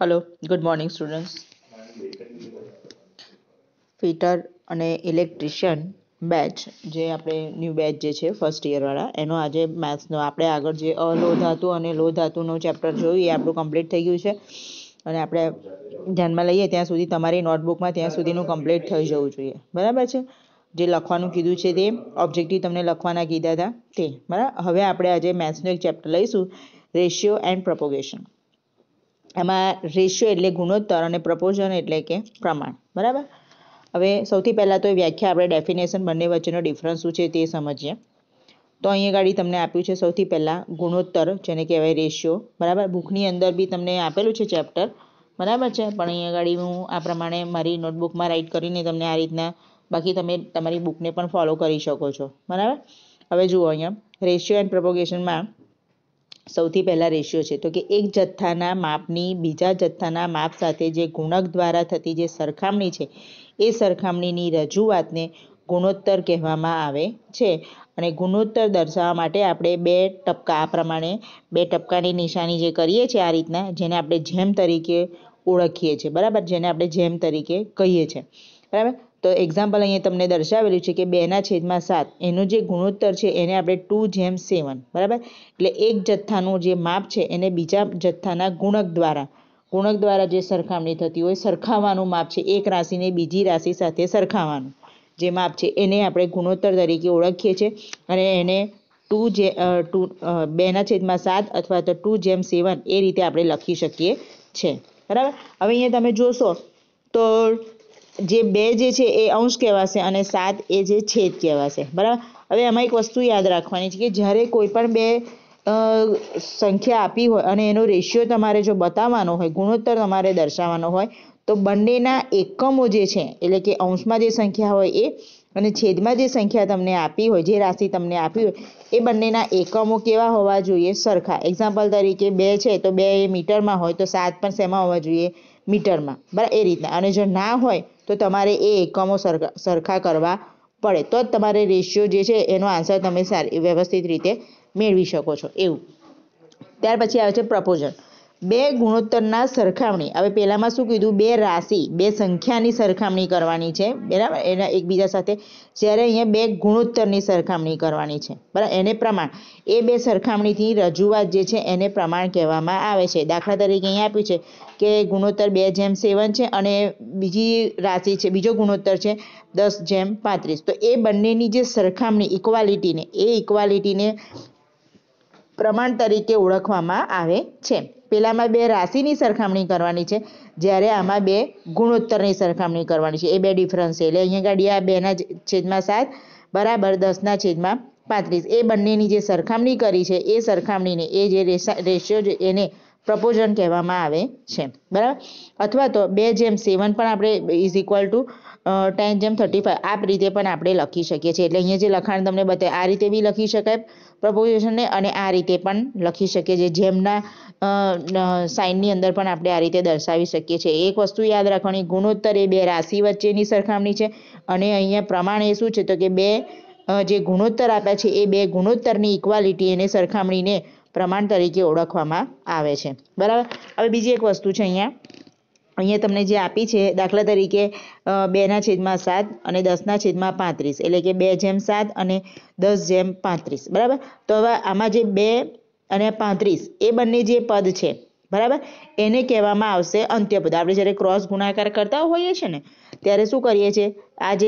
Hello good morning students. Fitter અને electrician batch જે આપણે ન્યૂ બેચ જે છે ફર્સ્ટ યરવાળા એનો આજે મેથ્સનો આપણે આગળ જે અલોધાતુ અને લોધાતુનો ચેપ્ટર જોયું એ આપણું કમ્પ્લીટ થઈ ગયું છે અને આપણે ધ્યાનમાં લઈએ ત્યાં સુધી તમારી નોટબુકમાં ત્યાં સુધીનું કમ્પ્લીટ થઈ જવું જોઈએ, બરાબર છે? જે લખવાનું કીધું છે તે ઓબ્જેક્ટિવ તમને લખવાના કીધા હતા તે, બરાબર? હવે આપણે આજે મેથ્સનું એક ચેપ્ટર લઈશું રેશિયો એન્ડ પ્રોપોગેશન। એમાં રેશિયો એટલે ગુણોત્તર અને પ્રપોર્શન એટલે કે પ્રમાણ, બરાબર? હવે સૌથી પહેલાં તો વ્યાખ્યા આપણે ડેફિનેશન બંને વચ્ચેનો ડિફરન્સ શું છે તે સમજીએ। તો અહીંયા ગાડી તમને આપ્યું છે સૌથી પહેલાં ગુણોત્તર જેને કહેવાય રેશિયો, બરાબર? બુકની અંદર બી તમને આપેલું છે ચેપ્ટર, બરાબર છે? પણ અહીંયા ગાડી હું આ પ્રમાણે મારી નોટબુકમાં રાઇટ કરીને તમને આ રીતના, બાકી તમે તમારી બુકને પણ ફોલો કરી શકો છો, બરાબર? હવે જુઓ અહીંયા રેશિયો એન્ડ પ્રપોગેશનમાં સૌથી પહેલા રેશિયો છે તો કે એક જથ્થાના માપની બીજા જથ્થાના માપ સાથે જે ગુણક દ્વારા થતી જે સરખામણી છે એ સરખામણીની રજૂઆતને ગુણોત્તર કહેવામાં આવે છે। અને ગુણોત્તર દર્શાવવા માટે આપણે બે ટપકા આ પ્રમાણે બે ટપકાની નિશાની જે કરીએ છીએ આ રીતના, જેને આપણે જેમ તરીકે ઓળખીએ છીએ, બરાબર? જેને આપણે જેમ તરીકે કહીએ છીએ, બરાબર? તો એક્ઝામ્પલ અહીંયા તમને દર્શાવેલું છે કે 2/7 એનો જે ગુણોત્તર છે એને આપણે 2/7, બરાબર? એટલે એક જથ્થાનું જે માપ છે એને બીજા જથ્થાના ગુણક દ્વારા જે સરખામણી થતી હોય સરખાવવાનું માપ છે, એક રાશિને બીજી રાશિ સાથે સરખાવવાનું જે માપ છે એને આપણે ગુણોત્તર તરીકે ઓળખીએ છીએ અને એને 2/7 અથવા તો 2/7 એ રીતે આપણે લખી શકીએ છીએ, બરાબર? હવે અહીંયા તમે જોશો તો જે 2 જે છે એ અંશ કહેવાશે અને 7 એ જે છેદ કહેવાશે, બરાબર? હવે આમાં એક વસ્તુ યાદ રાખવાની છે કે જ્યારે કોઈ પણ બે સંખ્યા આપી હોય અને એનો રેશિયો તમારે જો બતાવવાનો હોય, ગુણોત્તર તમારે દર્શાવવાનો હોય તો બંનેના એકમો જે છે એટલે કે અંશમાં જે સંખ્યા હોય એ અને છેદમાં જે સંખ્યા તમને આપી હોય, જે રાશિ તમને આપી હોય એ બંનેના એકમો કેવા હોવા જોઈએ? સરખા। એક્ઝામ્પલ તરીકે 2 છે તો 2 એ મીટરમાં હોય તો 7 પણ શેમાં હોવા જોઈએ? મીટરમાં, બરાબર? એ રીતના। અને જો ના હોય તો તમારે એ એકમો સરખા કરવા પડે તો જ તમારે રેશિયો જે છે એનો આન્સર તમે સારી વ્યવસ્થિત રીતે મેળવી શકો છો એવું। ત્યાર પછી આવે છે પ્રપોર્શન, બે ગુણોત્તરના સરખામણી। હવે પહેલામાં શું કીધું? બે રાશિ બે સંખ્યાની સરખામણી કરવાની છે, બરાબર? એના એકબીજા સાથે, જ્યારે અહીંયા બે ગુણોત્તરની સરખામણી કરવાની છે, બરાબર? એને પ્રમાણ, એ બે સરખામણીની રજૂઆત જે છે એને પ્રમાણ કહેવામાં આવે છે। દાખલા તરીકે અહીંયા આપ્યું છે કે ગુણોત્તર 2/7 છે અને બીજી રાશિ છે, બીજો ગુણોત્તર છે 10/35, તો એ બંનેની જે સરખામણી ઇક્વાલિટીને પ્રમાણ તરીકે ઓળખવામાં આવે છે। પેલામાં બે રાશિની સરખામણી કરવાની છે જ્યારે આમાં બે ગુણોત્તરની સરખામણી કરવાની છે, એ બે ડિફરન્સ છે એટલે અહીંયા ગાડી આ 2/7 બરાબર 10/35 એ બંનેની જે સરખામણી કરી છે એ સરખામણીને એ જે રેશિયો છે એને પ્રપોર્શન કહેવામાં આવે છે, બરાબર? અથવા તો 2/7 પણ આપણે ઇઝ ઇક્વલ ટુ 10/35 આ રીતે પણ આપણે લખી શકીએ છીએ। એટલે અહીંયા જે લખાણ તમને બતાવે આ રીતે બી લખી શકાય પ્રપોઝિશનને અને આ રીતે પણ લખી શકીએ છીએ, જેમના સાઇનની અંદર પણ આપણે આ રીતે દર્શાવી શકીએ છીએ। એક વસ્તુ યાદ રાખવાની, ગુણોત્તર એ બે રાશિ વચ્ચેની સરખામણી છે અને અહીંયા પ્રમાણ એ શું છે તો કે બે જે ગુણોત્તર આપ્યા છે એ બે ગુણોત્તરની ઇક્વાલિટી એને સરખામણીને પ્રમાણ તરીકે ઓળખવામાં આવે છે, બરાબર? હવે બીજી એક વસ્તુ છે અહીંયા તમને જે આપી છે દાખલા તરીકે 2/7 અને 10/35 એટલે કે 2/7 અને 10/35, બરાબર? તો હવે આમાં જે 2 અને 35 એ બંને જે પદ છે, બરાબર, એને કહેવામાં આવશે અંત્યપદ। આપણે જ્યારે ક્રોસ ગુણાકાર કરતા હોઈએ છીએ ને ત્યારે શું કરીએ છીએ? આ જે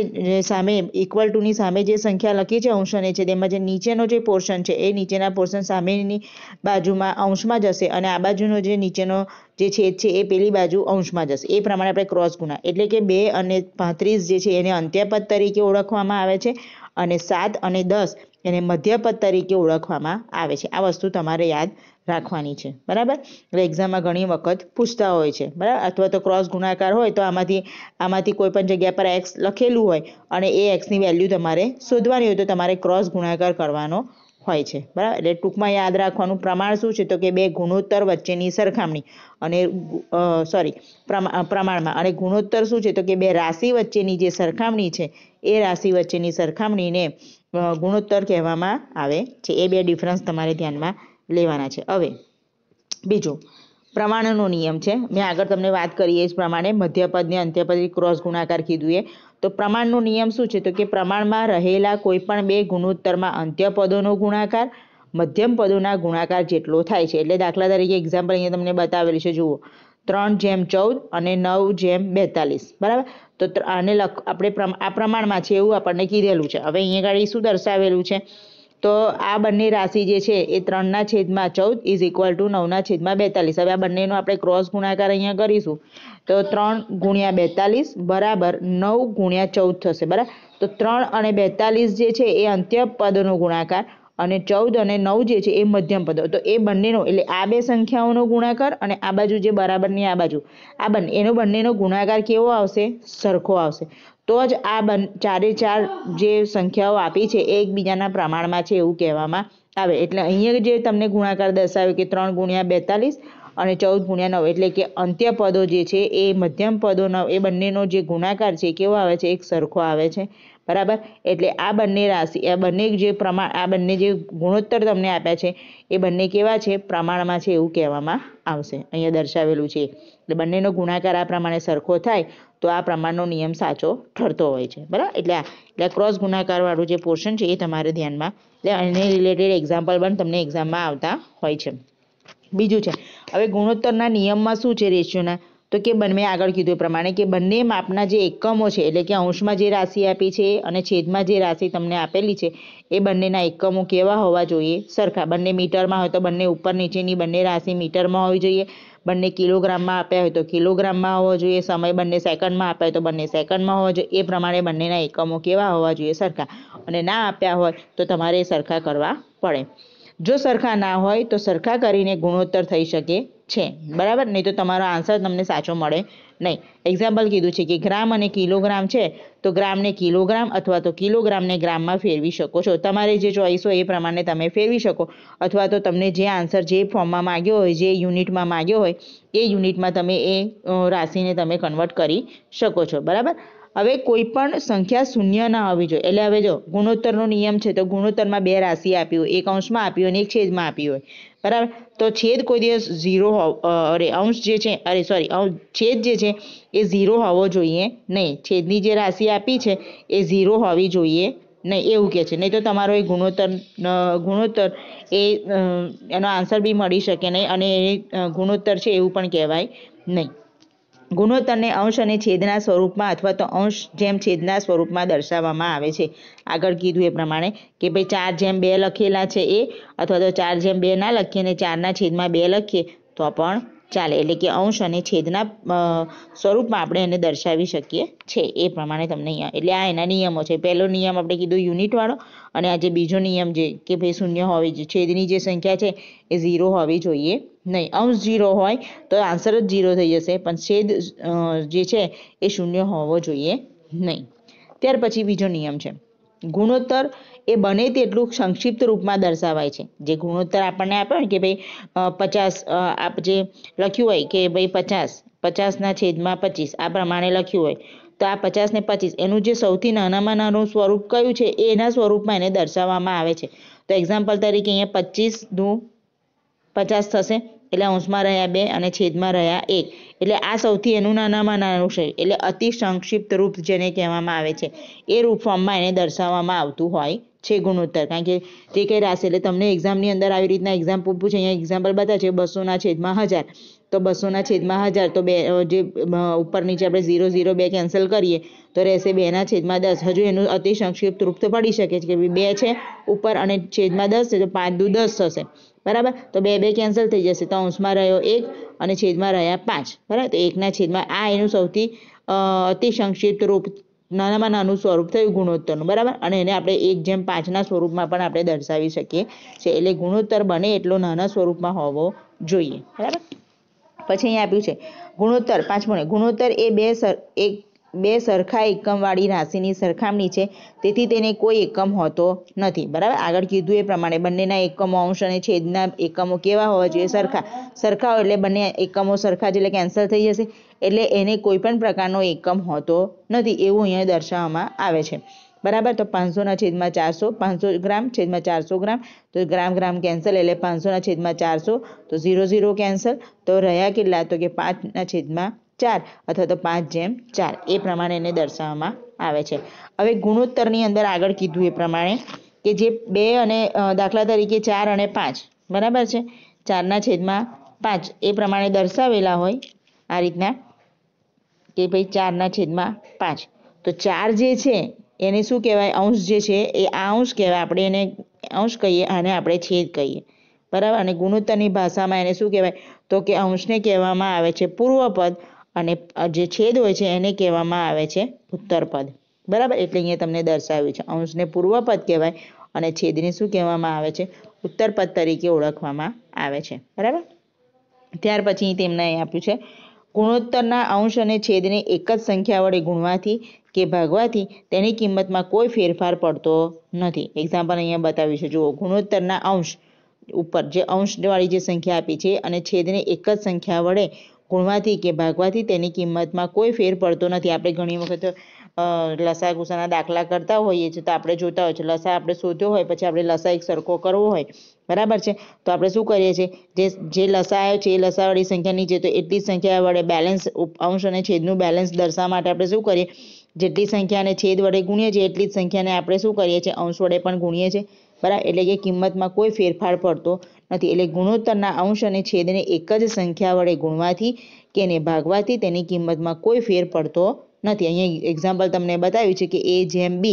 સામે ઇક્વલ ટુની સામે જે સંખ્યા લખી છે અંશ અને છે તેમાં જે નીચેનો જે પોર્શન છે એ નીચેના પોર્શન સામેની બાજુમાં અંશમાં જશે અને આ બાજુનો જે નીચેનો જે છેદ છે એ પેલી બાજુ અંશમાં જશે, એ પ્રમાણે આપણે ક્રોસ ગુણા એટલે કે 2 અને 35 જે છે એને અંત્યપદ તરીકે ઓળખવામાં આવે છે અને 7 અને 10 એને મધ્યપદ તરીકે ઓળખવામાં આવે છે। આ વસ્તુ તમારે યાદ રાખવાની છે, બરાબર? એટલે એક્ઝામમાં ઘણી વખત પૂછતા હોય છે, બરાબર? અથવા તો ક્રોસ ગુણાકાર હોય તો આમાંથી કોઈ પણ જગ્યા પર એક્સ લખેલું હોય અને એ એક્સની વેલ્યુ તમારે શોધવાની હોય તો તમારે ક્રોસ ગુણાકાર કરવાનો હોય છે, બરાબર? એટલે ટૂંકમાં યાદ રાખવાનું પ્રમાણ શું છે તો કે બે ગુણોત્તર વચ્ચેની સરખામણી અને પ્રમાણમાં અને ગુણોત્તર શું છે તો કે બે રાશિ વચ્ચેની જે સરખામણી છે એ રાશિ વચ્ચેની સરખામણીને ગુણોત્તર કહેવામાં આવે છે। એ બે ડિફરન્સ તમારે ધ્યાનમાં લેવાના છે। હવે બીજું પ્રમાણનો નિયમ છે. મેં આગળ તમને વાત કરી એ જ પ્રમાણે મધ્યપદને અંત્યપદ ક્રોસ ગુણાકાર કીધું એ. તો પ્રમાણનો નિયમ શું છે? તો કે પ્રમાણમાં રહેલા કોઈપણ બે ગુણોત્તરમાં અંત્યપદોનો ગુણાકાર મધ્યમ પદોના ગુણાકાર જેટલો થાય છે. એટલે દાખલા તરીકે એક્ઝામ્પલ અહીંયા તમને બતાવેલી છે, જુઓ 3:14 અને 9:42 બરાબર. તો આને આપણે આ પ્રમાણમાં છે એવું આપણને કીધેલું છે. હવે અહીંયા આગળ શું દર્શાવેલું છે? તો આ બંને રાશિ જે છે એ 3:14 ઇઝ ઇક્વલ ટુ 9:42. હવે આ બંનેનો આપણે ક્રોસ ગુણાકાર અહીંયા કરીશું તો 3 × 42 બરાબર 9 × 14 થશે બરાબર. તો 3 અને 42 જે છે એ અંત્ય પદોનો ગુણાકાર અને 14 અને 9 જે છે એ મધ્યમ પદો. તો એ બંનેનો એટલે આ બે સંખ્યાઓનો ગુણાકાર અને આ બાજુ જે બરાબરની આ બાજુ આ બંને એનો બંનેનો ગુણાકાર કેવો આવશે? સરખો આવશે. તો જ આ ચારે ચાર જે સંખ્યાઓ આપી છે એ એકબીજાના પ્રમાણમાં છે એવું કહેવામાં આવે. એટલે અહીંયા જે તમને ગુણાકાર દર્શાવ્યો કે 3 × 42 અને 14 × 9 એટલે કે અંત્ય પદો જે છે એ મધ્યમ પદોનો એ બંનેનો જે ગુણાકાર છે કેવો આવે છે? એક સરખો આવે છે બરાબર. એટલે આ બંને રાશિ આ બંને જે પ્રમાણ આ બંને જે ગુણોત્તર તમને આપ્યા છે એ બંને કેવા છે? પ્રમાણમાં છે એવું કહેવામાં આવશે. અહીંયા દર્શાવેલું છે એટલે બંનેનો ગુણાકાર આ પ્રમાણે સરખો થાય તો આ પ્રમાણનો નિયમ સાચો ઠરતો હોય છે બરાબર. એટલે ક્રોસ ગુણાકારવાળું જે પોર્શન છે એ તમારે ધ્યાનમાં એટલે એને રિલેટેડ એક્ઝામ્પલ પણ તમને એક્ઝામમાં આવતા હોય છે. બીજું છે હવે ગુણોત્તરના નિયમમાં શું છે રેશિયોના? તો કે બંને આગળ કીધું એ પ્રમાણે કે બંને માપના જે એકમો છે એટલે કે અંશમાં જે રાશિ આપી છે અને છેદમાં જે રાશિ તમને આપેલી છે એ બંનેના એકમો કેવા હોવા જોઈએ? સરખા. બંને મીટરમાં હોય તો બંને ઉપર નીચેની બંને રાશિ મીટરમાં હોવી જોઈએ, બંને કિલોગ્રામમાં આપ્યા હોય તો કિલોગ્રામમાં હોવો જોઈએ, સમય બંને સેકન્ડમાં આપ્યા હોય તો બંને સેકન્ડમાં હોવો જોઈએ. એ પ્રમાણે બંનેના એકમો કેવા હોવા જોઈએ? સરખા. અને ના આપ્યા હોય તો તમારે સરખા કરવા પડે. જો સરખા ના હોય તો સરખા કરીને ગુણોત્તર થઈ શકે છે બરાબર, નહીં તો તમારો આન્સર તમને સાચો મળે નહીં. એક્ઝામ્પલ કીધું છે કે ગ્રામ અને કિલોગ્રામ છે તો ગ્રામને કિલોગ્રામ અથવા તો કિલોગ્રામને ગ્રામમાં ફેરવી શકો છો. તમારે જે ચોઈસ હોય એ પ્રમાણે તમે ફેરવી શકો અથવા તો તમને જે આન્સર જે ફોર્મમાં માગ્યો હોય જે યુનિટમાં માગ્યો હોય એ યુનિટમાં તમે એ રાશિને તમે કન્વર્ટ કરી શકો છો બરાબર. હવે કોઈ પણ સંખ્યા શૂન્ય ના હોવી જોઈએ. એટલે હવે જો ગુણોત્તરનો નિયમ છે તો ગુણોત્તરમાં બે રાશિ આપી હોય, એક અંશમાં આપી હોય અને એક છેદમાં આપી હોય બરાબર. તો છેદ કોઈ દિવસ છેદ જે છે એ 0 હોવો જોઈએ નહીં. છેદની જે રાશિ આપી છે એ 0 હોવી જોઈએ નહીં એવું કહે છે, નહીં તો તમારો એ ગુણોત્તર એનો આન્સર બી મળી શકે નહીં અને એ ગુણોત્તર છે એવું પણ કહેવાય નહીં. ગુણોત્તરને અંશ અને છેદના સ્વરૂપમાં અથવા તો અંશ જેમ છેદના સ્વરૂપમાં દર્શાવવામાં આવે છે. આગળ કીધું એ પ્રમાણે કે ભાઈ 4:2 લખેલા છે એ અથવા તો 4:2 ના લખીએ અને 4/2 લખીએ તો પણ ચાલે. એટલે કે અંશ અને છેદના સ્વરૂપમાં આપણે એને દર્શાવી શકીએ છે એ પ્રમાણે તમને અહીંયા એટલે આ એના નિયમો છે. પહેલો નિયમ આપણે કીધું યુનિટવાળો અને આ જે બીજો નિયમ છે કે ભાઈ શૂન્ય હોવી જોઈએ, છેદની જે સંખ્યા છે એ 0 હોવી જોઈએ નહીં. અંશ 0 હોય તો આન્સર જ 0 થઈ જશે, પણ છેદ જે છે એ શૂન્ય હોવો જોઈએ નહીં. ત્યાર પછી બીજો નિયમ છે ગુણોત્તર એ બને તેટલું સંક્ષિપ્ત રૂપમાં દર્શાવાય છે. જે ગુણોત્તર આપણને આપ્યો ને કે ભાઈ 50 આપ જે લખ્યું હોય કે ભાઈ 50 50/25 આ પ્રમાણે લખ્યું હોય તો આ 50 ને 25 એનું જે સૌથી નાનામાં નાનું સ્વરૂપ કયું છે એના સ્વરૂપમાં એને દર્શાવવામાં આવે છે. તો એક્ઝામ્પલ તરીકે અહીંયા 25 × 50 થશે એટલે અંશમાં રહ્યા 2 અને છેદમાં રહ્યા 1 એટલે આ સૌથી એનું નાનામાં નાનું છે એટલે અતિ સંક્ષિપ્ત રૂપ જેને કહેવામાં આવે છે એ રૂપ ફોર્મમાં એને દર્શાવવામાં આવતું હોય છે ગુણોત્તર. કારણ કે જે કંઈ રાશિ એટલે તમને એક્ઝામની અંદર આવી રીતના એક્ઝામ પૂછે. અહીંયા એક્ઝામ્પલ બતાવે છે 200/1000 તો 200/1000 તો બે જે ઉપર નીચે આપણે 0 0 2 કેન્સલ કરીએ તો રહેશે 2/10. હજુ એનું અતિ સંક્ષિપ્ત રૂપ તો પડી શકે છે કે 2 છે ઉપર અને છેદમાં 10 છે તો 5×10 થશે બરાબર. તો 2 2 કેન્સલ થઈ જશે તો અંશમાં રહ્યો 1 અને છેદમાં રહ્યા 5 બરાબર. તો 1/5 આ એનું સૌથી અતિ સંક્ષિપ્ત રૂપ નાનામાં નાનું સ્વરૂપ થયું ગુણોત્તરનું બરાબર. અને એને આપણે 1/5ના સ્વરૂપમાં પણ આપણે દર્શાવી શકીએ છીએ. એટલે ગુણોત્તર બને એટલો નાના સ્વરૂપમાં હોવો જોઈએ બરાબર. પછી અહીંયા આપ્યું છે ગુણોત્તર 5મો ગુણોત્તર એ બે સરખા એકમવાળી રાશિની સરખામણી છે તેથી તેને કોઈ એકમ હોતો નથી બરાબર. આગળ કીધું એ પ્રમાણે બંનેના એકમો અંશ અને છેદના એકમો કેવા હોવા જોઈએ? સરખા. સરખા એટલે બંને એકમો સરખા એટલે કેન્સલ થઈ જશે એટલે એને કોઈ પણ પ્રકારનો એકમ હોતો નથી એવું અહીંયા દર્શાવવામાં આવે છે. बराबर। तो 500 छेद में 400, 500 ग्राम छेद में 400 ग्राम, तो ग्राम ग्राम कैंसल एले 500 छेद में 400, तो 0 0 कैंसल, तो रह्या कितला तो कि 5 छेद में 4 अथवा तो 5/4 ए प्रमाणे ने दर्शाववामां आवे छे। हवे गुणोत्तरनी अंदर आगळ कीधुं ए प्रमाणे के जे 2 अने दाखला तरीके 4 અને 5 बराबर छे, 4 ના છેદમાં 5 ए प्रमाणे दर्शावेला होय आ रीतना के भाई 4 ના છેદમાં 5। तो 4 जे छे एने शुं कहेवाय, अंश जे छे ए अंश कहेवाय, आपणे एने अंश कहीए, आने आपणे छेद कहीए बराबर। अने गुणोत्तरनी भाषामां एने शुं कहेवाय तो के अंशने कहेवामां आवे छे पूर्वपद अने जे छेद होय छे एने कहेवामां आवे छे उत्तरपद बराबर। એટલે અહીંયા તમને દર્શાવ્યું છે અંશને પૂર્વપદ કહેવાય અને છેદને શું કહેવામાં આવે છે, ઉત્તરપદ તરીકે ઓળખવામાં આવે છે બરાબર। ત્યાર પછી તેમણે આપ્યું છે ગુણોત્તરના અંશ અને છેદને એક જ સંખ્યા વડે ગુણવાથી કે ભાગવાથી તેની કિંમતમાં કોઈ ફેરફાર પડતો નથી। એક્ઝામ્પલ અહીંયા બતાવ્યું છે, જુઓ ગુણોત્તરના અંશ ઉપર જે અંશવાળી જે સંખ્યા આપી છે અને છેદને એક જ સંખ્યા વડે ગુણવાથી કે ભાગવાથી તેની કિંમતમાં કોઈ ફેર પડતો નથી। આપણે ઘણી વખત લસા ગુસાના દાખલા કરતા હોઈએ છીએ તો આપણે જોતા હોય છે લસા આપણે શોધ્યો હોય પછી આપણે લસા એક સરખો કરવો હોય બરાબર છે, તો આપણે શું કરીએ છીએ જે લસા આવ્યો છે એ લસાવાળી સંખ્યા નીચે તો એટલી સંખ્યા વડે બેલેન્સ અંશ અને છેદનું બેલેન્સ દર્શાવવા માટે આપણે શું કરીએ, જેટલી સંખ્યાને છેદ વડે ગુણીએ છીએ એટલી જ સંખ્યાને આપણે શું કરીએ છીએ અંશ વડે પણ ગુણીએ છીએ બરાબર। એટલે કે કિંમતમાં કોઈ ફેરફાર પડતો નથી। એટલે ગુણોત્તરના અંશ અને છેદને એક જ સંખ્યા વડે ગુણવાથી કે એને ભાગવાથી તેની કિંમતમાં કોઈ ફેર પડતો નથી। અહીંયા એક્ઝામ્પલ તમને બતાવ્યું છે કે A/B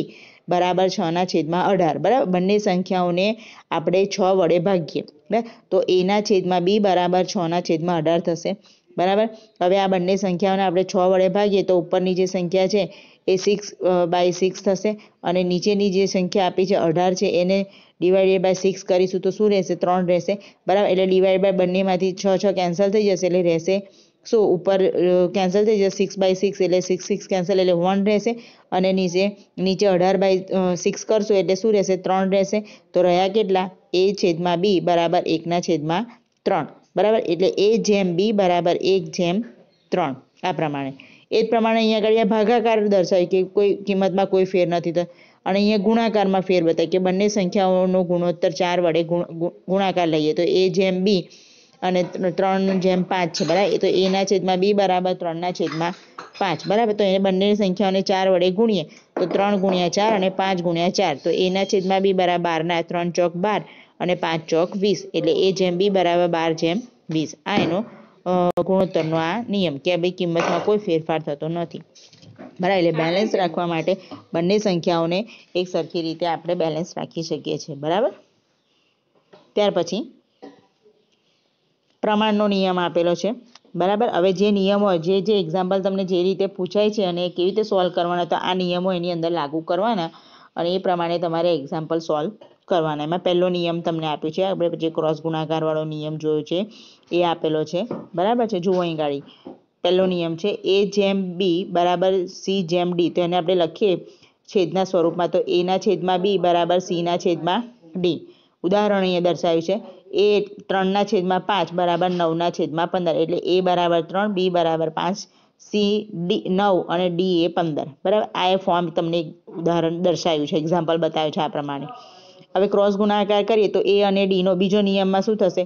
બરાબર 6 ના છેદમાં 18 બરાબર, બંને સંખ્યાઓને આપણે 6 વડે ભાગીએ બરાબર તો A/B બરાબર 6 ના છેદમાં 18 થશે બરાબર। હવે આ બંને સંખ્યાઓને આપણે 6 વડે ભાગીએ તો ઉપરની જે સંખ્યા છે એ 6/6 થશે અને નીચેની જે સંખ્યા આપી છે 18 છે એને ડિવાઇડેડ બાય 6 કરીશું તો શું રહેશે, 3 રહેશે બરાબર। એટલે ડિવાઇડ બાય બંનેમાંથી 6 6 કેન્સલ થઈ જશે એટલે રહેશે सो ऊपर कैंसल થઈ જશે 6/6 એટલે 6 6 કેન્સલ એટલે 1 રહેશે અને નીચે 18/6 કરશો એટલે શું રહેશે, 3 રહેશે। તો રહ્યા કેટલા A/B બરાબર 1 ના છેદમાં 3 બરાબર, એટલે A/B બરાબર 1/3 આ પ્રમાણે। એ જ પ્રમાણે અહીંયા આગળ ભાગાકાર દર્શાવી કે કોઈ કિંમતમાં કોઈ ફેર નથી થતો અને અહીંયા ગુણાકારમાં ફેર બતાવી કે બંને સંખ્યાઓનો ગુણોત્તર 4 વડે ગુણાકાર લઈએ તો A/B અને 3/5 છે બરાબર, એ તો A/B બરાબર 3/5 બરાબર। તો એને બંને સંખ્યાઓને 4 વડે ગુણીએ તો 3 ગુણ્યા 4 અને 5 ગુણ્યા 4 તો A/B બરાબર 12 3 ચોક 12 અને 5 ચોક 20 એટલે A/B બરાબર 12/20। આ એનો ગુણોત્તરનો આ નિયમ કે ભાઈ કિંમતમાં કોઈ ફેરફાર થતો નથી બરાબર। એટલે બેલેન્સ રાખવા માટે બંને સંખ્યાઓને એક સરખી રીતે આપણે બેલેન્સ રાખી શકીએ છીએ બરાબર। ત્યાર પછી પ્રમાણનો નિયમ આપેલો છે બરાબર। હવે જે નિયમો જે એક્ઝામ્પલ તમને જે રીતે પૂછાય છે અને કેવી રીતે સોલ્વ કરવાના તો આ નિયમો એની અંદર લાગુ કરવાના અને એ પ્રમાણે તમારે એક્ઝામ્પલ સોલ્વ કરવાના। એમાં પહેલો નિયમ તમને આપ્યો છે, આપણે જે ક્રોસ ગુણાકારવાળો નિયમ જોયો છે એ આપેલો છે બરાબર છે। જુઓ અહીં ગાડી પહેલો નિયમ છે A/B બરાબર C/D, તો એને આપણે લખીએ છેદના સ્વરૂપમાં તો A/B બરાબર C/D। ઉદાહરણ અહીંયા દર્શાવ્યું છે A/3 બરાબર 9/15 એટલે A બરાબર 3, B બરાબર 5, C/D 9 અને D/15 બરાબર। આ એ ફોર્મ તમને ઉદાહરણ દર્શાવ્યું છે, એક્ઝામ્પલ બતાવ્યું છે આ પ્રમાણે। હવે ક્રોસ ગુણાકાર કરીએ તો A અને D નો બીજો નિયમમાં શું થશે,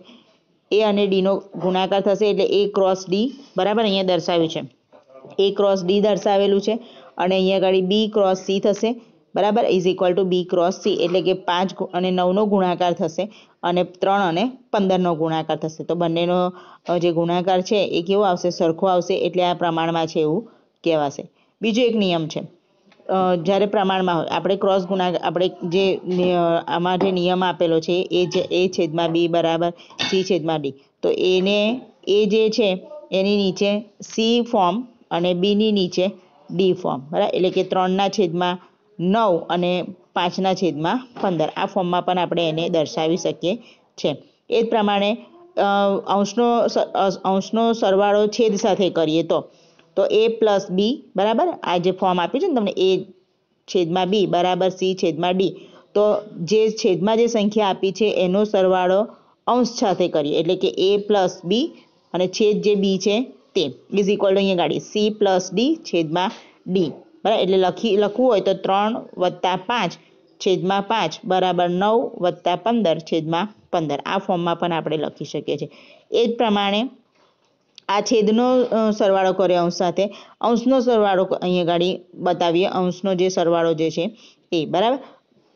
A અને D નો ગુણાકાર થશે એટલે A ક્રોસ D બરાબર અહીંયા દર્શાવ્યું છે A ક્રોસ D દર્શાવેલું છે અને અહીંયા આગળ B ક્રોસ C થશે બરાબર B ક્રોસ C એટલે કે 5 અને 9 નો ગુણાકાર થશે અને 3 અને 15 નો ગુણાકાર થશે તો બંનેનો જે ગુણાકાર છે એ કેવો આવશે, સરખો આવશે એટલે આ પ્રમાણમાં છે એવું કહેવાશે। બીજો એક નિયમ છે, જ્યારે પ્રમાણમાં હોય આપણે ક્રોસ ગુણાકાર આપણે જે આમાં જે નિયમ આપેલો છે A/B બરાબર C/D તો એને એ જે છે એની નીચે C ફોર્મ અને Bની નીચે D ફોર્મ બરાબર એટલે કે 3/9 અને 5/15 આ ફોર્મમાં પણ આપણે એને દર્શાવી શકીએ છીએ। એ જ પ્રમાણે અંશનો સરવાળો છેદ સાથે કરીએ તો A+B બરાબર આ જે ફોર્મ આપ્યું છે ને તમને A/B બરાબર C/D તો જે છેદમાં જે સંખ્યા આપી છે એનો સરવાળો અંશ સાથે કરીએ એટલે કે A+B અને છેદ જે B છે તે ઇઝ ઇક્વલ ટુ અહીંયા ગાડી C+D/D બરાબર એટલે લખવું હોય તો 3 + 5 5 બરાબર 9 + 15 15 આ ફોર્મમાં પણ આપણે લખી શકીએ છીએ। એ જ પ્રમાણે આ છેદનો સરવાળો કર્યો અંશ સાથે, અંશનો સરવાળો અહીંયા ગાડી બતાવીએ, અંશનો જે સરવાળો જે છે તે બરાબર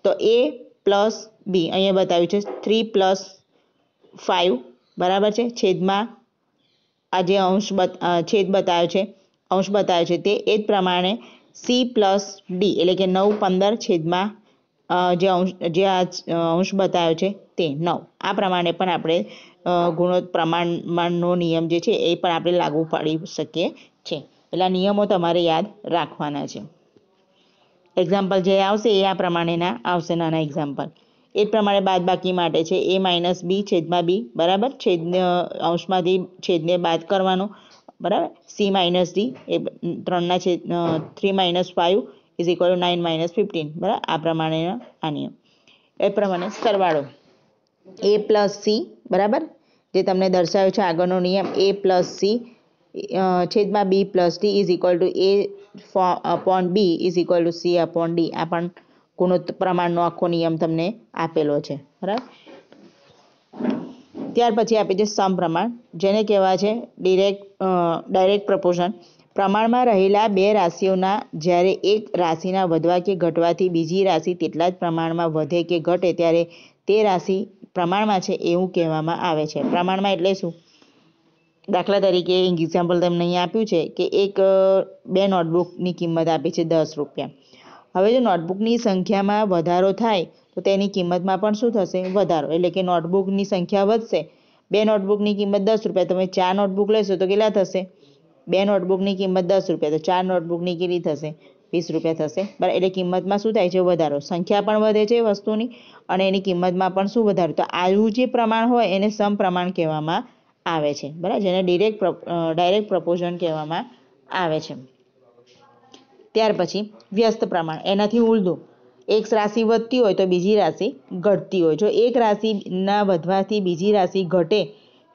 તો a + b અહીંયા બતાવ્યું છે 3 + 5 બરાબર છે છેદમાં આ જે છેદ બતાવ્યો છે अंश बताव्यो छे ते एज प्रमाणे c + d एटले के 9 + 15 छेदमां जे अंश बताव्यो छे ते 9 आ प्रमाणे पण आपणे गुणोत्तर प्रमाणमांनो नियम जे छे ए पण आपणे लागू पाडी शकीए छे। पेला नियमो तमारे याद राखवाना छे। एक्जाम्पल जे आवशे ए आ प्रमाणेना आवशे, नाना एक्जाम्पल। एज प्रमाणे बादबाकी माटे छे a - b छेदमां b बराबर छेद अंशमांथी छेदने बाद करवानो बराबर c - d ए 3 - 5 = 9 - 15 बराबर आ प्रमाणे आ नियम। ए प्रमाणे सरवाळो a + c बराबर जे तमने दर्शाव्यो छे आगळनो नियम a + c छेदमां b + d = a / b = c / d आ पण गुणोत्तर प्रमाणनो आखो नियम तमने आपेलो छे बराबर। ત્યાર પછી આપે છે સમપ્રમાણ, જેને કહેવાય છે ડાયરેક્ટ પ્રપોર્શન। પ્રમાણમાં રહેલા બે રાશિઓના જ્યારે એક રાશિના વધવા કે ઘટવાથી બીજી રાશિ તેટલા જ પ્રમાણમાં વધે કે ઘટે ત્યારે તે રાશિ પ્રમાણમાં છે એવું કહેવામાં આવે છે। પ્રમાણમાં એટલે શું? દાખલા તરીકે એક્ઝામ્પલ તમને અહીં આપ્યું છે કે બે નોટબુકની કિંમત આપી છે ₹10। હવે જો નોટબુકની સંખ્યામાં વધારો થાય तो तेनी किंमतमां पण शुं थशे? वधारो। एटले के नोटबुकनी संख्या वधशे। बे नोटबुकनी किंमत ₹10, तमे 4 नोटबुक लेशो तो केटला थशे? बे नोटबुकनी किंमत ₹10 तो 4 नोटबुकनी केटली थशे? ₹20 थशे बराबर। एटले किंमतमां शुं थाय छे? वधारो। संख्या पण वधे छे वस्तुनी अने एनी किंमतमां पण शुं वधारो। तो आयुं जे प्रमाण होय एने समप्रमाण कहेवामां आवे छे बराबर, जेने डायरेक्ट प्रपोर्शन कहेवामां आवे छे। त्यार पछी व्यस्त प्रमाण, एनाथी उलटुं। एक राशि વધતી હોય तो બીજી રાશિ ઘટતી હોય। જો એક રાશિના વધવાથી બીજી રાશિ ઘટે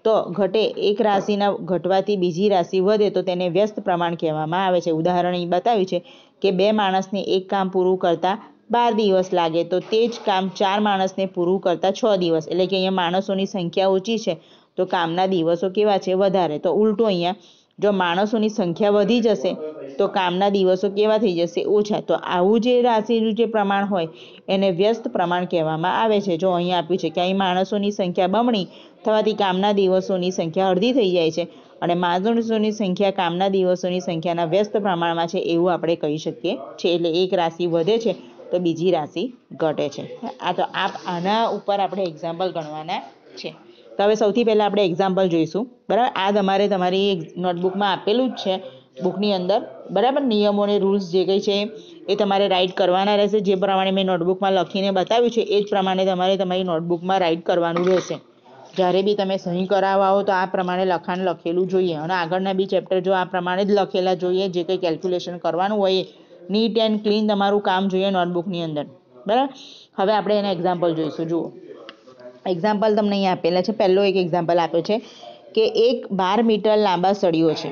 તો ઘટે, એક રાશિના ઘટવાથી બીજી રાશિ વધે તો તેને વ્યસ્ત પ્રમાણ કહેવામાં આવે છે। ઉદાહરણ અહીં બતાવ્યું છે કે બે માણસને એક કામ પૂરું કરતા 12 દિવસ લાગે તો તે જ કામ 4 માણસને પૂરું કરતા 6 દિવસ, એટલે કે અહીંયા માણસોની સંખ્યા ઓછી છે તો કામના દિવસો કેવા છે? વધારે। તો ઉલટું અહીંયા જો માણસોની સંખ્યા વધી જશે તો કામના દિવસો કેવા થઈ જશે? ઓછા। તો આવું જે રાશિનું જે પ્રમાણ હોય એને વ્યસ્ત પ્રમાણ કહેવામાં આવે છે। જો અહીં આપ્યું છે કે અહીં માણસોની સંખ્યા બમણી થવાથી કામના દિવસોની સંખ્યા અડધી થઈ જાય છે અને માણસોની સંખ્યા કામના દિવસોની સંખ્યાના વ્યસ્ત પ્રમાણમાં છે એવું આપણે કહી શકીએ છીએ। એટલે એક રાશિ વધે છે તો બીજી રાશિ ઘટે છે। આ તો આના ઉપર આપણે એક્ઝામ્પલ ગણવાના છે। तो हवे सौथी पहला आपणे एक्जाम्पल जोईशुं बराबर। आ तमारे तमारी नोटबुक में आपेलुं ज छे बुकनी अंदर बराबर। नियमों ने रूल्स जे कई छे ए तमारे राइट करवाना रहेशे। जे प्रमाणे मैं नोटबुक में लखीने बताव्युं छे ए ज प्रमाणे तमारे तमारी नोटबुक में राइट करवानुं रहेशे। ज्यारे बी तमे सही करावा हो तो आ प्रमाणे लखाण लखेलुं जोईए अने आगळना बी चेप्टर जो आ प्रमाणे ज लखेला जोईए। जे कंई केल्क्युलेशन करवानुं होय नीट एंड क्लीन तमारुं काम जोईए नोटबुकनी अंदर बराबर। हवे आपणे एना एक्जाम्पल जोईशुं। जुओ एक्जाम्पल तमने अहीं आपेला छे। पहलो एक एक्जाम्पल आप्यो छे कि एक 12 मीटर लांबा सळियो छे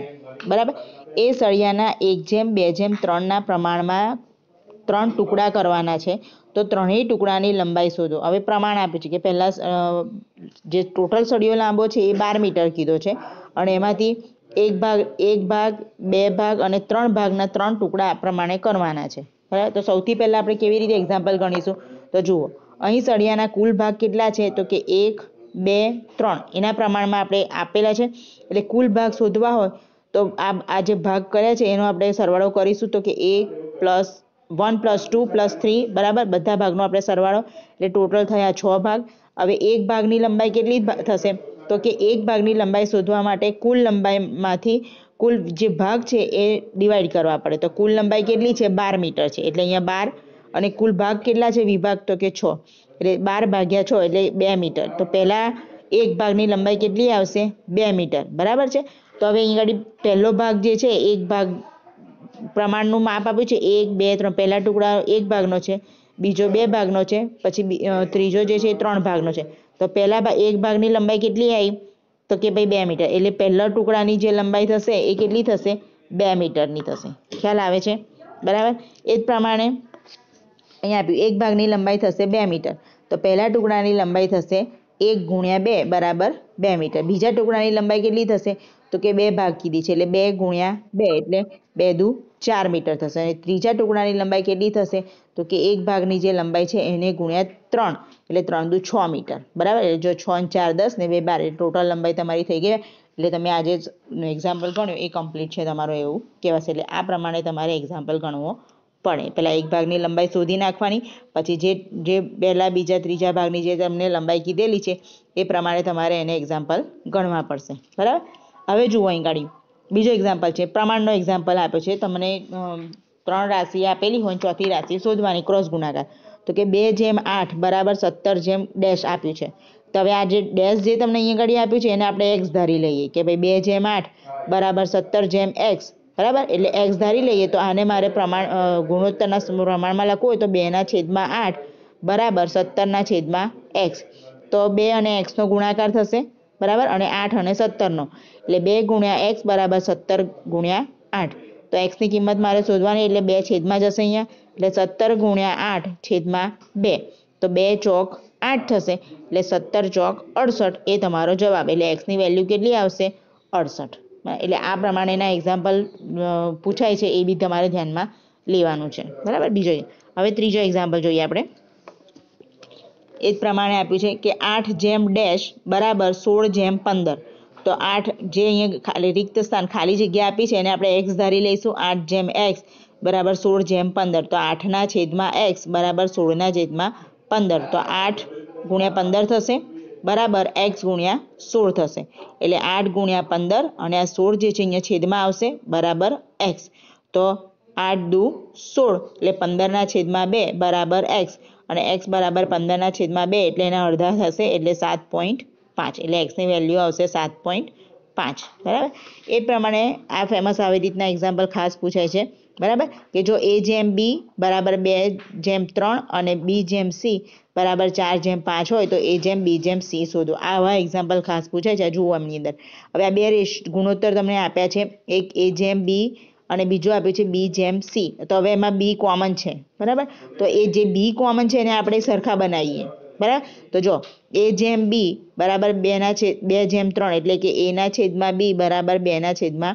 बराबर। ए सळियाना 1/2/3 प्रमाणमां 3 टुकड़ा करवाना छे तो त्रणेय टुकड़ानी लंबाई शोधो। हवे प्रमाण आप्युं छे कि पहला जे टोटल सळियो लांबो छे ए 12 मीटर कीधो छे अने एमांथी एक भाग 2 भाग अने 3 भागना 3 टुकड़ा प्रमाणे करवाना छे बराबर। तो सौथी पहला आपणे केवी रीते एक्जाम्पल गणीशुं। तो जुओ અહીં સળિયાના કુલ ભાગ કેટલા છે તો કે 1 2 3 એના પ્રમાણમાં આપણે આપેલા છે। એટલે કુલ ભાગ શોધવા હોય તો આ જે ભાગ કર્યા છે એનો આપણે સરવાળો કરીશું તો કે 1 + 1 + 2 + 3 બરાબર બધા ભાગનો આપણે સરવાળો એટલે ટોટલ થયા 6 ભાગ। હવે એક ભાગની લંબાઈ કેટલી થશે તો કે એક ભાગની લંબાઈ શોધવા માટે કુલ લંબાઈમાંથી કુલ જે ભાગ છે એ ડિવાઈડ કરવા પડે। તો કુલ લંબાઈ કેટલી છે? 12 મીટર છે એટલે અહીંયા 12 અને કુલ ભાગ કેટલા છે વિભાગ તો કે 6 એટલે 12 ભાગ્યા 6 એટલે 2 મીટર। તો પહેલા એક ભાગની લંબાઈ કેટલી આવશે? 2 મીટર બરાબર છે। તો હવે અહીં આગળ પહેલો ભાગ જે છે એક ભાગ પ્રમાણનું માપ આપ્યું છે 1 2 3 પહેલા ટુકડા 1 ભાગનો છે, બીજો 2 ભાગનો છે, પછી ત્રીજો જે છે 3 ભાગનો છે। તો પહેલા એક ભાગની લંબાઈ કેટલી આવી તો કે ભાઈ 2 મીટર એટલે પહેલા ટુકડાની જે લંબાઈ થશે એ કેટલી થશે? 2 મીટરની થશે। ખ્યાલ આવે છે? बराबर। एज प्रमाण अँ आप एक भाग की लंबाई थशे 2 मीटर तो पहला टुकड़ा की लंबाई थशे 1 गुण्या 2 बराबर 2 मीटर। बीजा टुकड़ा की लंबाई केटली थशे तो के 2 भाग कीधी छे एटले 2 गुण्या 2 एटले 2 दू 4 मीटर थशे। अने त्रीजा टुकड़ा की लंबाई केटली थशे तो के 1 भागनी जे लंबाई छे एने गुण्या 3 एटले 3 दू 6 मीटर बराबर। जो 6 ने 4 10 ने 2 12 एटले टोटल लंबाई तमारी थई गई। एटले तमे आजे एक्जाम्पल गण्यो ए कम्प्लीट छे तमारो एवुं कहेवाशे। एटले आ प्रमाणे तमारे एक्जाम्पल गणवो पड़े। पहला 1 भागनी लंबाई शोधी नाखवानी, पछी जे पहला बीजा त्रीजा भागनी जे तमने लंबाई कीधेली छे ए प्रमाणे तमारे एने एक्जाम्पल गणवा पड़शे बराबर। हवे जुओ अहीं गाड़ी बीजो एक्जाम्पल छे, प्रमाणनो एक्जाम्पल आप्यो छे। तमने 3 राशि आपेली होय, 4थी राशि शोधवानी क्रॉस गुणाकार तो के 2 जेम 8 बराबर 17 जेम - आप्युं छे। तो हवे आ जे डेश जे तमने अहीं गाड़ी आप्युं छे एने आपणे एक्स धारी लईए के भाई 2 जेम 8 बराबर 17 जेम x बराबर। एटले एक्स धारी लईए तो आने मारे प्रमाण गुणोत्तरना प्रमाणमां लखवुं होय तो 2/8 बराबर 17/x तो 2 અને x નો ગુણાકાર થશે बराबर। अने 8 અને 17 नो एटले 2 गुण्या x बराबर 17 गुण्या 8 तो एक्स की किंमत मारे शोधवानी एटले 2 छेदमां जशे अहींया एटले 17 गुण्या 8 छेदमां 2 तो 2 ચોક 8 थशे एटले 17 ચોક 68 ए तमारो जवाब। एटले एक्स की वेल्यू केटली आवशे 68। एटले आ प्रमाणेना एक्जाम्पल पूछाय छे ए बी तमारे ध्यानमां लेवानुं छे बराबर। बीजो हवे त्रीजो एक्जाम्पल जोईए आपणे। एज प्रमाणे आप्युं छे के 8 जेम - 16 जेम 15 तो 8 जे अहींया खाली रिक्त स्थान खाली जग्या आपी छे एने आपणे x धारी लईशुं। 8 जेम x बराबर 16 जेम 15 तो 8 ના છેદમાં x બરાબર 16 ના છેદમાં 15 तो 8 ગુણ્યા 15 થશે બરાબર x ગુણ્યા 16 થશે। એટલે 8 ગુણ્યા 15 અને આ 16 જે છે અહીંયા છેદમાં આવશે બરાબર x તો 8 દુ 16 એટલે 15 ના છેદમાં 2 બરાબર x અને x બરાબર 15 ના છેદમાં 2 એટલે એના અડધા થશે એટલે 7.5 એટલે x ની વેલ્યુ આવશે 7.5 બરાબર। એ પ્રમાણે આ ફેમસ આવી રીતના એક્ઝામ્પલ ખાસ પૂછાય છે બરાબર કે જો A જેમ B બરાબર 2 જેમ 3 અને B જેમ C બરાબર 4 જેમ 5 હોય તો A જેમ B જેમ C શોધો। આવા એક્ઝામ્પલ ખાસ પૂછાય છે જુઓ આમની અંદર। હવે આ 2 ગુણોત્તર તમને આપ્યા છે, એક A જેમ B અને બીજો આપ્યો છે B જેમ C તો હવે એમાં B કોમન છે બરાબર। તો એ જે B કોમન છે એને આપણે સરખા બનાવીએ બરાબર। તો જો A જેમ B બરાબર 2 જેમ 3 એટલે કે A ના છેદમાં B બરાબર 2 ના છેદમાં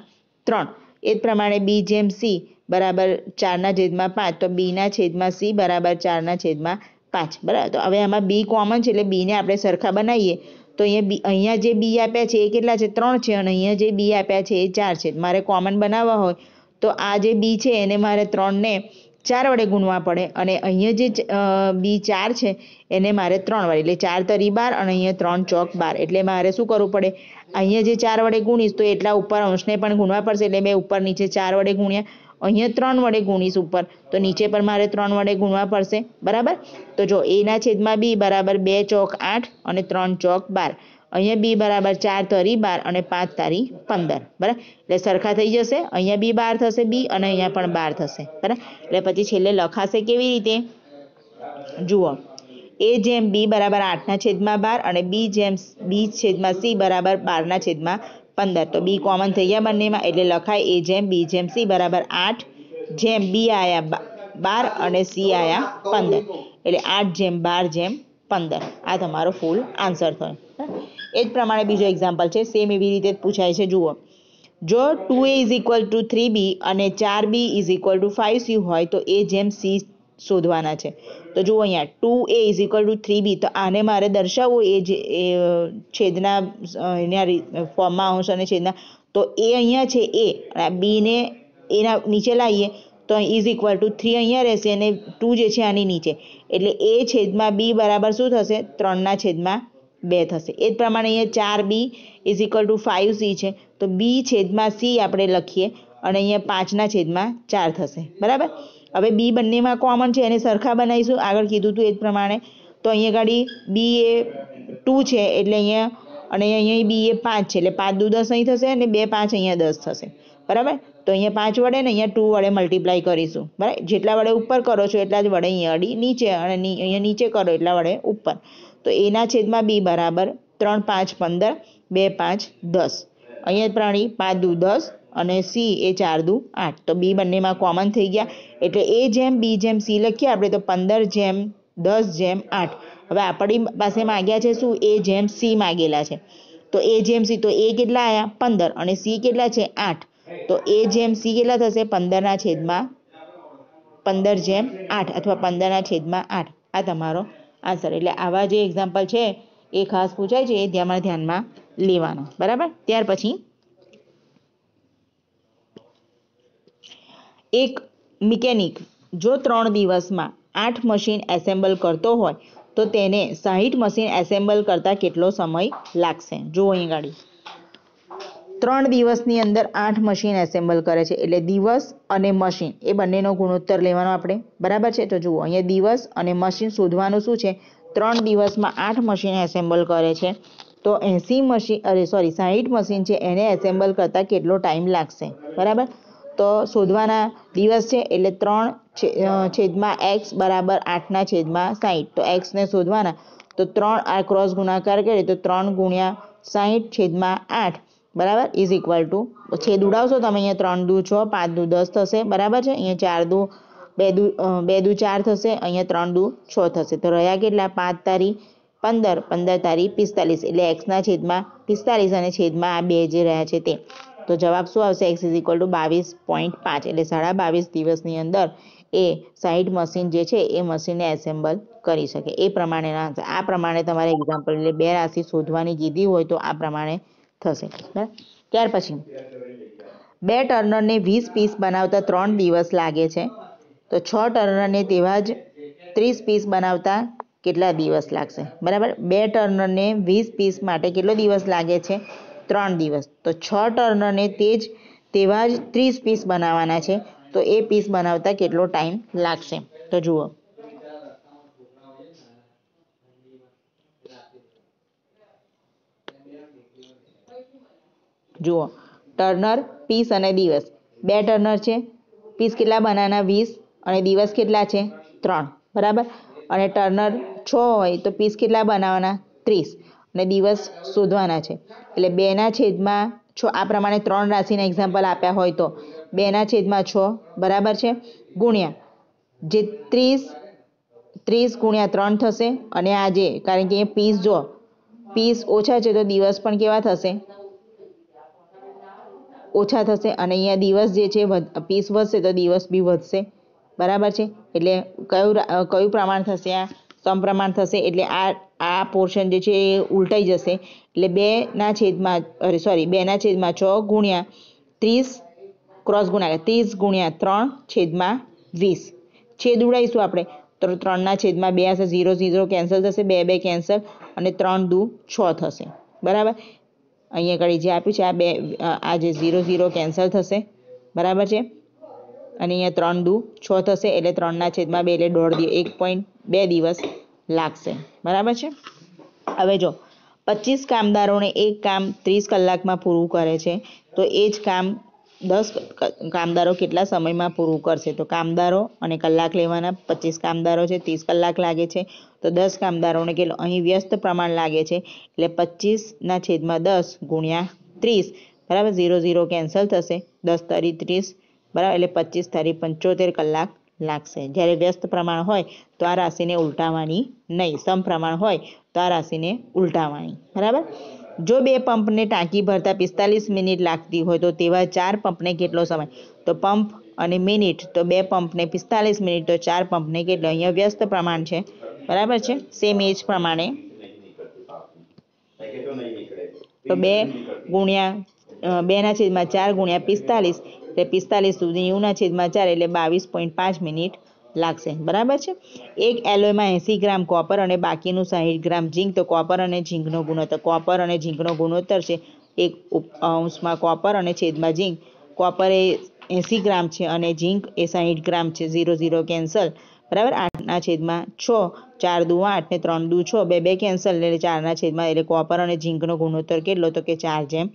3 એ જ પ્રમાણે B જેમ C બરાબર 4 ના છેદમાં 5 તો B ના છેદમાં C બરાબર 4 ના છેદમાં 5 બરાબર। તો હવે આમાં B કોમન છે એટલે B ને આપણે સરખા બનાવીએ तो अहींया जे B आप्या छे ए केटला छे 3 छे अने अहींया जे B आप्या छे ए 4 छे। मारे कोमन बनाववा होय तो आ जे B छे एने मारे 3 ને 4 વડે ગુણવા પડે અને અહીંયા જે B 4 છે એને મારે 3 વડે એટલે 4 તરી 12 અને અહીંયા 3 ચોક 12 એટલે મારે શું કરવું પડે અહીંયા જે 4 વડે ગુણીશ તો એટલા ઉપર અંશને પણ ગુણવા પડશે એટલે 2 ઉપર નીચે 4 વડે ગુણ્યા અહીંયા 3 વડે ગુણીશ ઉપર તો નીચે પણ મારે 3 વડે ગુણવા પડશે બરાબર। તો જો A ના છેદમાં B બરાબર 2 ચોક 8 અને 3 ચોક 12 અહીંયા B બરાબર 4 તરી 12 અને 5 તારી 15 બરાબર એટલે સરખા થઈ જશે। અહીંયા B 12 થશે B અને અહીંયા પણ 12 થશે બરાબર। એટલે પછી છેલ્લે લખાશે કેવી રીતે જુઓ A જેમ B બરાબર 8 ના છેદમાં 12 અને B જેમ C બરાબર 12 ના છેદમાં 15 તો B કોમન થઈ ગયા બંનેમાં એટલે લખાય A જેમ B જેમ C બરાબર 8 જેમ B આયા 12 અને C આયા 15 એટલે 8 જેમ 12 જેમ 15 આ તમારો ફૂલ આન્સર થયો। एज प्रमाणे बीजो एक्जाम्पल है सेम एवं रीते पूछाय है जुओ जो 2A = 3B और 4B = 5C हो तो A जेम C शोधवाना है। तो जुओ अहींया 2A = 3B तो आने मारे दर्शावो छेदना फॉर्म में अंश अने छेदना तो A अहींया छे A अने B ने A ना नीचे लाईए तो इज इक्वल टू 3 अहींया रहेशे अने 2 जे छे आनी नीचे एटले A छेदमां B बराबर शुं थशे 3 ના છેદમાં 2 થશે। એ જ પ્રમાણે અહીંયા 4B = 5C છે તો B છેદમાં C આપણે લખીએ અને અહીંયા 5 ના છેદમાં 4 થશે બરાબર। હવે B બંનેમાં કોમન છે એને સરખા બનાવીશું આગળ કીધું હતું એ જ પ્રમાણે। તો અહીંયા ગાડી B એ 2 છે એટલે અહીંયા અને અહીંયા B એ 5 છે એટલે 5 દુ 10 અહીં થશે અને 2 5 અહીંયા 10 થશે બરાબર। તો અહીંયા 5 વડે ને અહીંયા 2 વડે મલ્ટીપ્લાય કરીશું બરાબર। જેટલા વડે ઉપર કરો છો એટલા જ વડે અહીંયા અડી નીચે અને અહીંયા નીચે કરો એટલા વડે ઉપર तो A ના છેદમાં B બરાબર 3 5 15 2 5 10 અહીંયા 5 દુ 10 અને સી એ 4 દુ 8 तो बी બંનેમાં કોમન થઈ ગયા એટલે એ જેમ બી જેમ સી લખીએ આપણે તો 15 જેમ 10 જેમ 8। હવે આપણી પાસે માંગ્યા છે શું? એ જેમ સી માંગેલા છે તો એ જેમ સી, તો એ કેટલા આયા 15 અને સી કેટલા છે 8 તો એ જેમ સી કેટલા થશે 15 જેમ 8 અથવા 15 છેદમાં 8। આ તમારો આન્સર। એટલે આવા જે એક્ઝામ્પલ છે એ ખાસ પૂછાય છે, એ ધ્યાનમાં લેવાનો બરાબર। ત્યાર પછી एक मिकेनिक जो 3 दिवस में 8 मशीन एसेम्बल करते हो तो 60 मशीन एसेम्बल करता कितलो समय लागशे? जो अहीं गाड़ी 3 दिवस नी अंदर 8 मशीन एसेम्बल करे छे एटले दिवस अने मशीन ए बंनेनो गुणोत्तर लेवानो आपणे बराबर छे। तो जुओ अहीं दिवस अने मशीन शोधवानुं शुं छे। 3 दिवस में 8 मशीन एसेम्बल करे छे तो 60 मशीन छे एने एसेम्बल करता कितलो टाइम लागशे बराबर। तो शोधवाना दिवस है एटले 3 छेदमा x बराबर 8 ना छेदमा 60। तो एक्स ने शोधवाना तो 3 आ क्रॉस गुणाकार करें तो 3 गुणिया 60 छेदमा 8 बराबर इज इक्वल टू छेद उड़ावशो तो अहीं 3 दू 6 5 दू 10 थशे बराबर है। अहीं 4 दू 2 2 दू 4 थशे, अहीं 3 दू 6 थशे तो रह्या केटला 5 तारी 15 15 तारी 45 एटले x ना छेदमा 45 अने छेदमा आ 2 जे रह्या छे ते। तो जवाब शू आवशे? X is equal to 22.5। एटले 22.5 दिवस नी अंदर ए 60 मशीन जे छे ए मशीने एसेम्बल करी शके। ए प्रमाणेना आंसर। आ प्रमाणे तमारे एक्जाम्पल एटले 2 राशि शोधवानी कीधी होय तो आ प्रमाणे थशे। त्यार पछी 2 टर्नरने 20 पीस बनावता 3 दिवस लागे छे तो 6 टर्नरने तेवा ज 30 पीस बनावता केटला दिवस लागशे बराबर। 2 टर्नरने 20 पीस माटे केटलो दिवस लागे छे? 3 दिवस। तो 6 टर्नर ने तेज तेवाज 30 पीस बनावाना है तो ए पीस बनावता कितलो टाइम लागशे? तो जुओ जुओ टर्नर पीस अने दिवस 2 टर्नर छे, पीस केटला बनाना 20 अने दिवस केटला छे 3 बराबर। अने टर्नर 6 होय तो पीस केटला बनावाना 30 ने दिवस शोधवाना है एटले 2 छेदमा 6। आ प्रमाणे 3 राशिना एक्जाम्पल आप्या होय तो 2 छेदमा 6 बराबर है गुणिया जे 30 गुणिया 3 थशे अने आजे कारण के पीस जो पीस ओछा है तो दिवस पण केवा थशे ओछा थशे अने अहींया दिवस जे छे पीस वधशे तो दिवस बी वधशे बराबर है। एटले कयुं प्रमाण थशे? आ समप्रमाण थशे एटले आ पोर्शन जे छे ए उल्टाई जशे एटले 2 छेदमा 6 गुणिया 30 क्रॉस गुणाकार 30 गुणिया 3 छेदमा 20 छेद उड़ाईशुं आपणे तो 3 छेदमा 2 हशे 0 0 केन्सल थशे 2 2 केन्सल अने 3 दू 6 थशे बराबर। अहीं कड़ी जे आप्युं छे आ जे 0 0 केन्सल थशे बराबर छे अने अहींया 3 दू 6 थशे एटले 3 छेदमा 2 एटले 1.2 दिवस लागशे बराबर छे। हवे जो 25 कामदारों ने एक काम 30 कलाक में पूरु करे छे तो एज काम 10 कामदारों केटला समय में पूरु करशे? तो कामदारों अने कलाक लेवाना 25 कामदारों छे 30 कलाक लागे छे तो 10 कामदारों ने केटलो अहीं व्यस्त प्रमाण लागे छे एटले 25 ना छेदमा 10 गुणिया 30 बराबर 0 0 केन्सल थशे 10 तारी 30 बराबर एटले 25 तारी 75 कलाक लागशे। ज्यारे व्यस्त प्रमाण होय तो आ राशि ने उल्टावानी नहीं, समप्रमाण होय तो आ राशि ने उल्टावानी बराबर। जो 2 पंप ने टाँकी भरता 45 मिनिट लगती हो तो तेवा 4 पंप ने केटलो समय? तो पंप अने मिनिट तो 2 पंप ने 45 मिनिट तो 4 पंप ने केटलो? अहींया व्यस्त प्रमाण छे बराबर छे सेम एज प्रमाणे तो 2 गुणिया 2 ना छेदमा 4 गुणिया 45 45 सुधी 9 ना छेदमा 4 एटले 22.5 मिनिट लागशे बराबर छे। एक एलोयमां 80 ग्राम कॉपर अने बाकीनुं 60 ग्राम झींक तो कॉपर अने झींकनो गुणोत्तर? कॉपर अने झींकनो गुणोत्तर छे 1 अंशमां कॉपर अने छेदमां झींक। कॉपर ए 80 ग्राम छे अने झींक ए 60 ग्राम छे 0 0 केन्सल बराबर 8 ना छेदमां 6 4 दू 8 ने 3 दू 6 2 2 केन्सल एटले 4 ना छेदमां एटले कॉपर अने झींकनो गुणोत्तर केटलो? तो के 4 जेम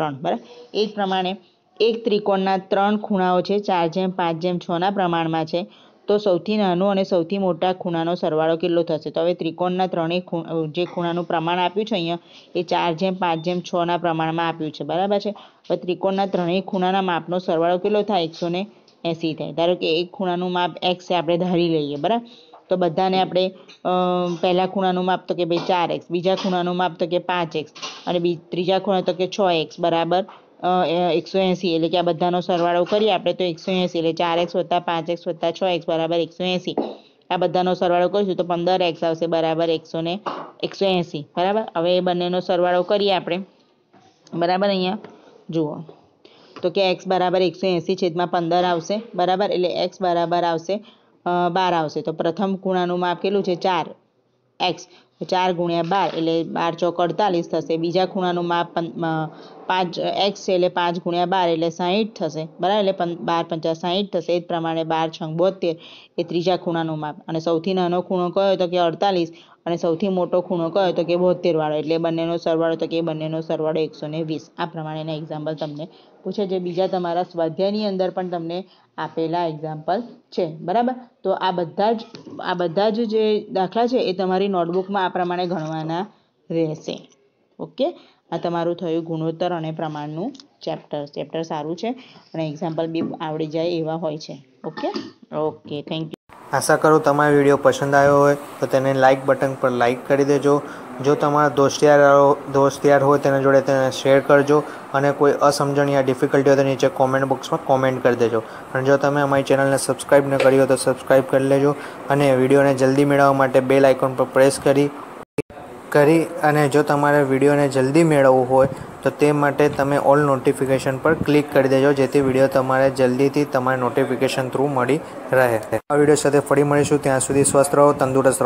3 बराबर। एक प्रमाणे एक त्रिकोणना 3 खूणाओ छे 4 जेम 5 जेम 6 ना प्रमाणमां छे તો સૌથી નાનો અને સૌથી મોટા ખૂણાનો સરવાળો કેટલો થશે? તો હવે ત્રિકોણના ત્રણેય જે ખૂણાનું પ્રમાણ આપ્યું છે અહીંયા એ 4:5:6 ના પ્રમાણમાં આપ્યું છે, બરાબર છે. હવે ત્રિકોણના ત્રણેય ખૂણાના માપનો સરવાળો કેટલો થાય? 180 થાય. ધારો કે એક ખૂણાનું માપ x છે આપણે ધારી લઈએ, બરાબર. તો બધાને આપણે પહેલા ખૂણાનું માપ તો કે ભાઈ 4x, બીજા ખૂણાનું માપ તો કે 5x અને ત્રીજા ખૂણા તો કે 6x બરાબર 180. એટલે કે આ બધાનો સરવાળો કરીએ આપણે તો 180 એટલે 4x + 5x + 6x બરાબર 180. આ બધાનો સરવાળો કરીશું તો 15x આવશે બરાબર 180 બરાબર. હવે એ બંનેનો સરવાળો કરીએ આપણે, બરાબર. અહીંયા જુઓ તો કે x બરાબર 180/15 આવશે બરાબર, એટલે x બરાબર આવશે 12 આવશે. તો પ્રથમ ખૂણાનું માપ કેટલું છે? 4x. 4 × 12 એટલે 12×4 48 થશે. બીજા ખૂણાનું માપ 5x એટલે 5 × 12 એટલે 60 થશે બરાબર, એટલે 12×5 = 60 થશે. એ જ પ્રમાણે 12×6 = 72 એ ત્રીજા ખૂણાનું માપ. અને સૌથી નાનો ખૂણો કયો તો કે 48 અને સૌથી મોટો ખૂણો કયો તો કે 72 વાળો. એટલે બંનેનો સરવાળો તો કે બંનેનો સરવાળો 120. આ પ્રમાણેના એક્ઝામ્પલ તમને પૂછે છે. બીજા તમારા સ્વાધ્યાયની અંદર પણ તમને આપેલા એક્ઝામ્પલ છે, બરાબર. તો આ બધા જ જે દાખલા છે એ તમારી નોટબુકમાં આ પ્રમાણે ગણવાના રહેશે. ઓકે, આ તમારું થયું ગુણોત્તર અને પ્રમાણનું ચેપ્ટર. ચેપ્ટર સારું છે અને એક્ઝામ્પલ બી આવડી જાય એવા હોય છે. Okay okay, thank you. આશા કરું તમારો વિડીયો પસંદ આવ્યો હોય તો તેને લાઇક બટન પર લાઇક કરી દેજો. જો તમારા દોસ્ત યાર હોય તેના જોડે તેને શેર કરજો અને કોઈ અસમજણ યા ડિફિકલ્ટી હોય તો નીચે કોમેન્ટ બોક્સમાં કોમેન્ટ કરી દેજો. અને જો તમે અમારી ચેનલને સબસ્ક્રાઈબ ન કરી હોય તો સબસ્ક્રાઈબ કરી લેજો અને વિડીયોને જલ્દી મેળવવા માટે બેલ આઇકોન પર પ્રેસ કરી અને જો તમારે વિડીયોને જલ્દી મેળવવું હોય તો તે માટે તમે ઓલ નોટિફિકેશન પર ક્લિક કરી દેજો, જેથી વિડીયો તમારે જલ્દીથી તમારા નોટિફિકેશન થ્રુ મળી રહે. આ વિડીયો સાથે ફરી મળીશું. ત્યાં સુધી સ્વસ્થ રહો, તંદુરસ્ત રહો.